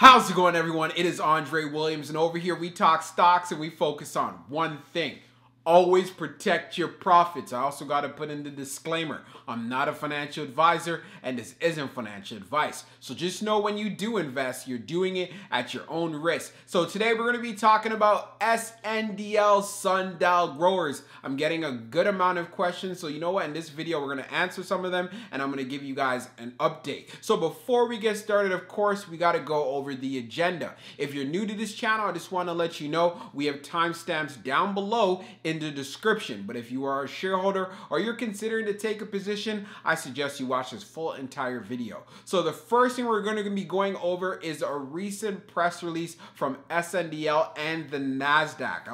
How's it going, everyone? It is Andre Williams, and over here we talk stocks and we focus on one thing. Always protect your profits. I also got to put in the disclaimer. I'm not a financial advisor, and this isn't financial advice. So just know when you do invest, you're doing it at your own risk. So today we're going to be talking about SNDL, Sundial Growers. I'm getting a good amount of questions. So you know what? In this video, we're going to answer some of them, and I'm going to give you guys an update. So before we get started, of course, we got to go over the agenda. If you're new to this channel, I just want to let you know we have timestamps down below in the description, but if you are a shareholder or you're considering to take a position, I suggest you watch this full entire video. So the first thing we're going to be going over is a recent press release from SNDL and the NASDAQ.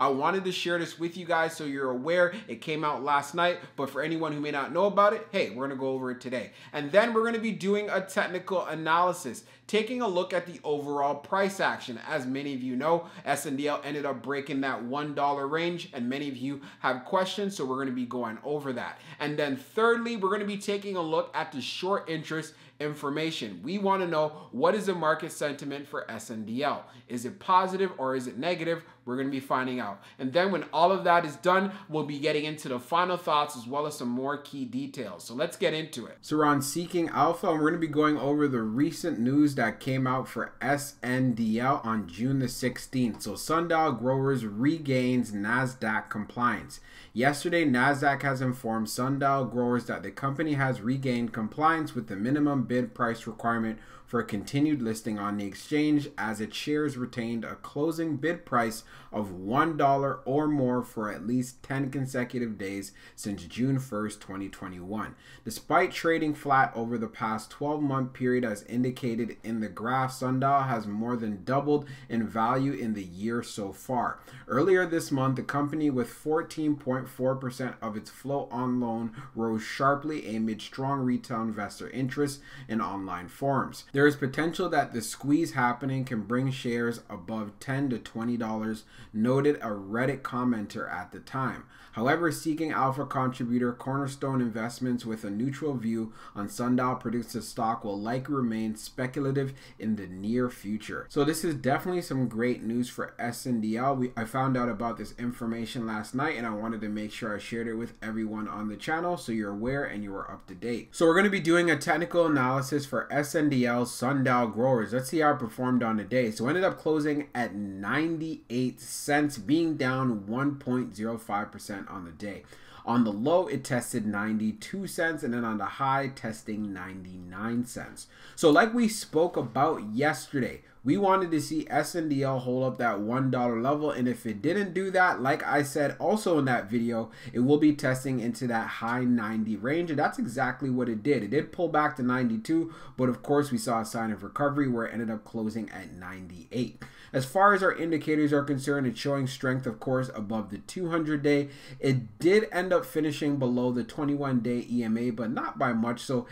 I wanted to share this with you guys so you're aware. It came out last night, but for anyone who may not know about it, hey, we're going to go over it today. And then we're going to be doing a technical analysis, taking a look at the overall price action. As many of you know, SNDL ended up breaking that $1 range, and many of you have questions, so we're going to be going over that. And then thirdly, we're going to be taking a look at the short interest information. We want to know, what is the market sentiment for SNDL? Is it positive or is it negative? We're going to be finding out. And then when all of that is done, we'll be getting into the final thoughts as well as some more key details. So let's get into it. So we're on Seeking Alpha, and we're going to be going over the recent news that came out for SNDL on June the 16th. So Sundial Growers regains NASDAQ compliance. Yesterday, NASDAQ has informed Sundial Growers that the company has regained compliance with the minimum bid price requirement for a continued listing on the exchange, as its shares retained a closing bid price of $1 or more for at least 10 consecutive days since June 1st, 2021. Despite trading flat over the past 12-month period as indicated in the graph, Sundial has more than doubled in value in the year so far. Earlier this month, the company, with 14.4% of its float on loan, rose sharply amid strong retail investor interest in online forums. There is potential that the squeeze happening can bring shares above $10 to $20, noted a Reddit commenter at the time. However, Seeking Alpha contributor Cornerstone Investments, with a neutral view on Sundial, predicts the stock will likely remain speculative in the near future. So this is definitely some great news for SNDL. I found out about this information last night, and I wanted to make sure I shared it with everyone on the channel so you're aware and you are up to date. So we're going to be doing a technical analysis for SNDL, Sundial Growers. Let's see how it performed on the day. So ended up closing at 98 cents, being down 1.05% on the day. On the low, it tested 92 cents, and then on the high, testing 99 cents. So like we spoke about yesterday, we wanted to see SNDL hold up that $1 level, and if it didn't do that, like I said also in that video, it will be testing into that high 90 range, and that's exactly what it did. It did pull back to 92, but of course we saw a sign of recovery where it ended up closing at 98. As far as our indicators are concerned, it's showing strength, of course, above the 200-day. It did end up finishing below the 21-day EMA, but not by much, so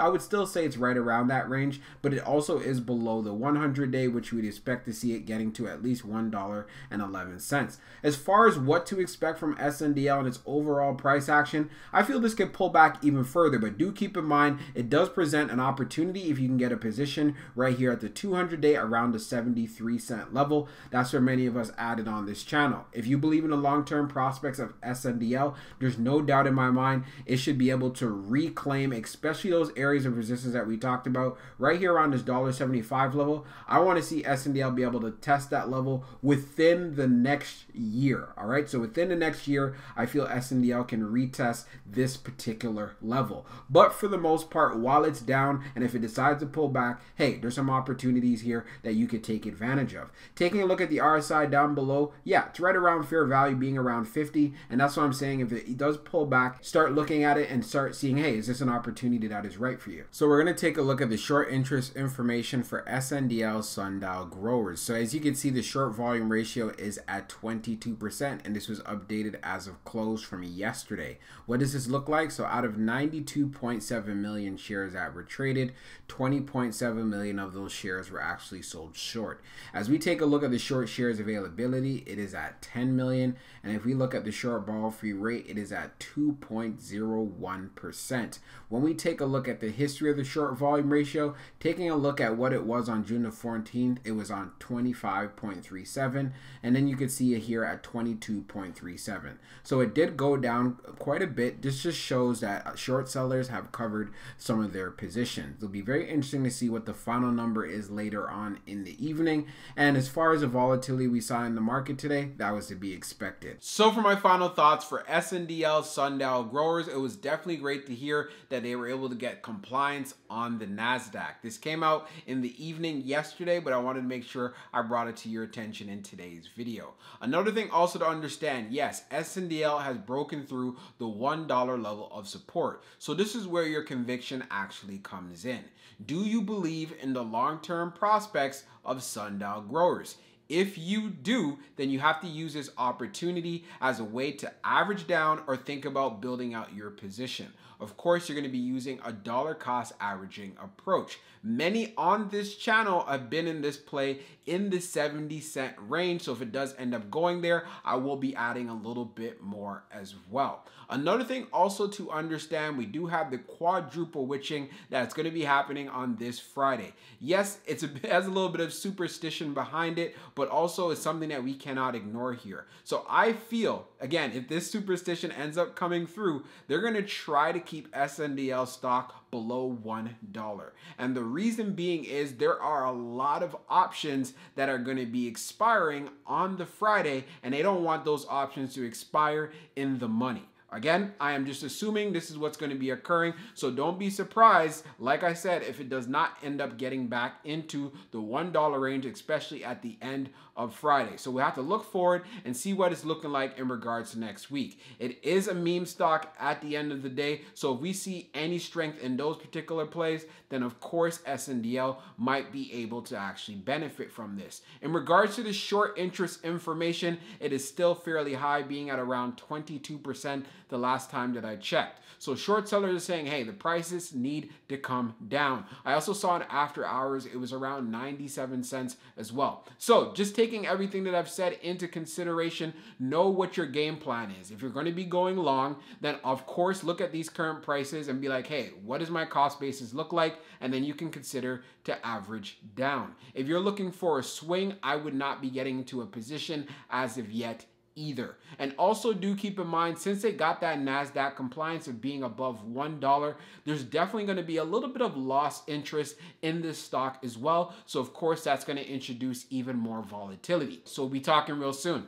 I would still say it's right around that range, but it also is below the 100-day, which we'd expect to see it getting to at least $1.11. As far as what to expect from SNDL and its overall price action, I feel this could pull back even further, but do keep in mind it does present an opportunity if you can get a position right here at the 200-day around the 73 cent level. That's where many of us added on this channel. If you believe in the long-term prospects of SNDL, there's no doubt in my mind it should be able to reclaim, especially those areas of resistance that we talked about right here around this $1.75 level. I want to see SNDL be able to test that level within the next year. All right, so within the next year, I feel SNDL can retest this particular level. But for the most part, while it's down, and if it decides to pull back, hey, there's some opportunities here that you could take advantage of. Taking a look at the RSI down below, yeah, it's right around fair value, being around 50, and that's what I'm saying. If it does pull back, start looking at it and start seeing, hey, is this an opportunity that is right for you? So we're going to take a look at the short interest information for SNDL, Sundial Growers. So as you can see, the short volume ratio is at 22%, and this was updated as of close from yesterday. What does this look like? So out of 92.7 million shares that were traded, 20.7 million of those shares were actually sold short. As we take a look at the short shares availability, it is at 10 million, and if we look at the short borrow free rate, it is at 2.01%. When we take a look at the history of the short volume ratio, taking a look at what it was on June the 4th 17th, it was on 25.37, and then you could see it here at 22.37. So it did go down quite a bit. This just shows that short sellers have covered some of their positions. It'll be very interesting to see what the final number is later on in the evening. And as far as the volatility we saw in the market today, that was to be expected. So for my final thoughts for SNDL Sundial Growers, it was definitely great to hear that they were able to get compliance on the NASDAQ. This came out in the evening yesterday, but I wanted to make sure I brought it to your attention in today's video. Another thing also to understand, yes, SNDL has broken through the $1 level of support. So this is where your conviction actually comes in. Do you believe in the long-term prospects of Sundial Growers? If you do, then you have to use this opportunity as a way to average down or think about building out your position. Of course, you're going to be using a dollar cost averaging approach. Many on this channel have been in this play in the 70-cent range. So if it does end up going there, I will be adding a little bit more as well. Another thing also to understand, we do have the quadruple witching that's going to be happening on this Friday. Yes, it has a little bit of superstition behind it, but also it's something that we cannot ignore here. So I feel, again, if this superstition ends up coming through, they're going to try to keep SNDL stock below $1. And the reason being is there are a lot of options that are going to be expiring on the Friday, and they don't want those options to expire in the money. Again, I am just assuming this is what's going to be occurring, so don't be surprised, like I said, if it does not end up getting back into the $1 range, especially at the end of Friday. So we have to look forward and see what it's looking like in regards to next week. It is a meme stock at the end of the day, so if we see any strength in those particular plays, then of course SNDL might be able to actually benefit from this. In regards to the short interest information, it is still fairly high, being at around 22%. The last time that I checked. So short sellers are saying, hey, the prices need to come down. I also saw in after hours, it was around 97 cents as well. So just taking everything that I've said into consideration, know what your game plan is. If you're going to be going long, then of course, look at these current prices and be like, hey, what does my cost basis look like? And then you can consider to average down. If you're looking for a swing, I would not be getting into a position as of yet either. And also do keep in mind, since they got that NASDAQ compliance of being above $1, there's definitely going to be a little bit of lost interest in this stock as well. So of course, that's going to introduce even more volatility. So we'll be talking real soon.